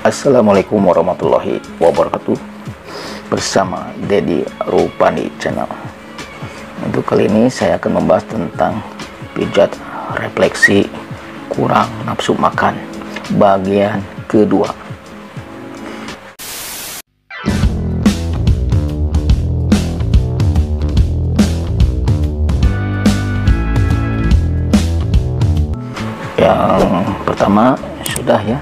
Assalamualaikum warahmatullahi wabarakatuh. Bersama Deddy Rupandi Channel. Untuk kali ini saya akan membahas tentang pijat refleksi kurang nafsu makan bagian kedua. Yang pertama sudah ya.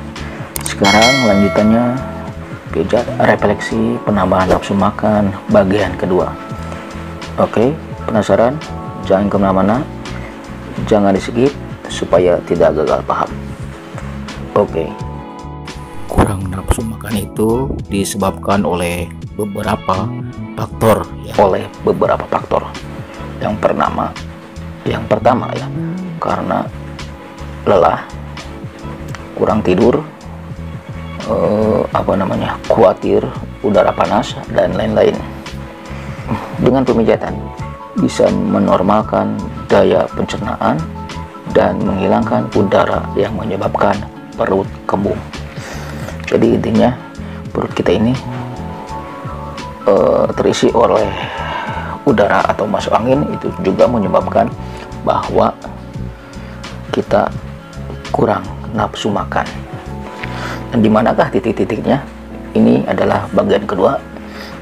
Sekarang lanjutannya pijat refleksi penambahan nafsu makan bagian kedua. Oke, penasaran? Jangan kemana-mana, jangan di skip supaya tidak gagal paham. Oke, kurang nafsu makan itu disebabkan oleh beberapa faktor ya. Yang pertama ya, karena lelah, kurang tidur, khawatir udara panas dan lain-lain. Dengan pemijatan bisa menormalkan daya pencernaan dan menghilangkan udara yang menyebabkan perut kembung. Jadi intinya perut kita ini terisi oleh udara atau masuk angin, itu juga menyebabkan bahwa kita kurang nafsu makan. Dan di manakah titik-titiknya? Ini adalah bagian kedua.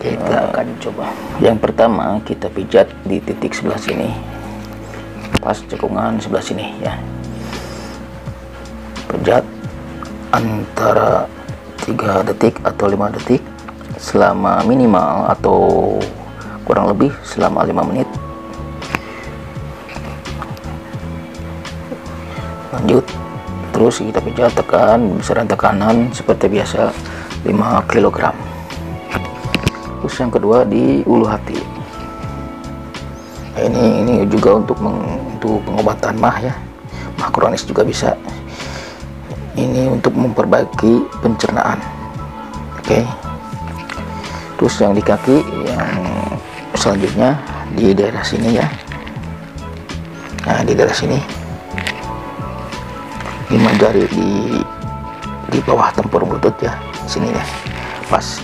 Kita akan coba. Yang pertama kita pijat di titik sebelah sini, pas cekungan sebelah sini ya. Pijat antara 3 detik atau 5 detik selama minimal atau kurang lebih selama 5 menit. Lanjut. Terus kita pijat, tekan besaran tekanan seperti biasa 5 kg. Terus yang kedua di ulu hati. Nah, ini juga untuk pengobatan mah kronis juga bisa. Ini untuk memperbaiki pencernaan. Oke. Terus yang di kaki, yang selanjutnya di daerah sini ya. Nah, di daerah sini 5 jari di bawah tempurung lutut ya, sini ya, pas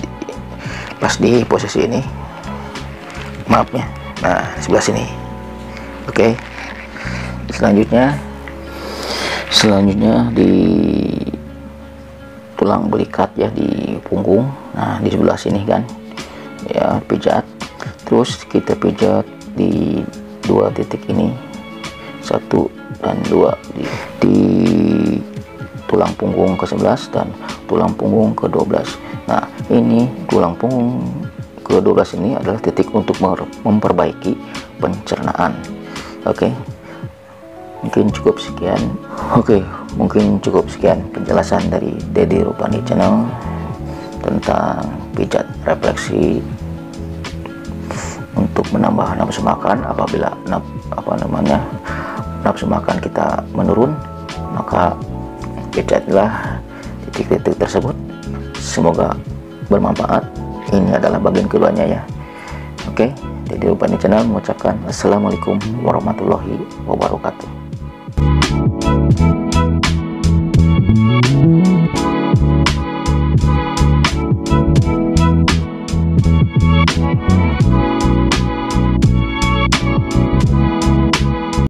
di posisi ini, maafnya, nah sebelah sini. Oke, selanjutnya di tulang belikat ya, di punggung, nah di sebelah sini kan ya, pijat. Terus kita pijat di 2 titik ini, 1 dan 2 di tulang punggung ke-11 dan tulang punggung ke-12. Nah, ini tulang punggung ke-12 ini adalah titik untuk memperbaiki pencernaan. Oke. Mungkin cukup sekian penjelasan dari Deddy Rupandi Channel tentang pijat refleksi untuk menambah nafsu makan. Apabila nafsu makan kita menurun, maka pijatlah titik-titik tersebut. Semoga bermanfaat. Ini adalah bagian keduanya ya. Oke, Deddy Rupandi Channel mengucapkan Assalamualaikum warahmatullahi wabarakatuh.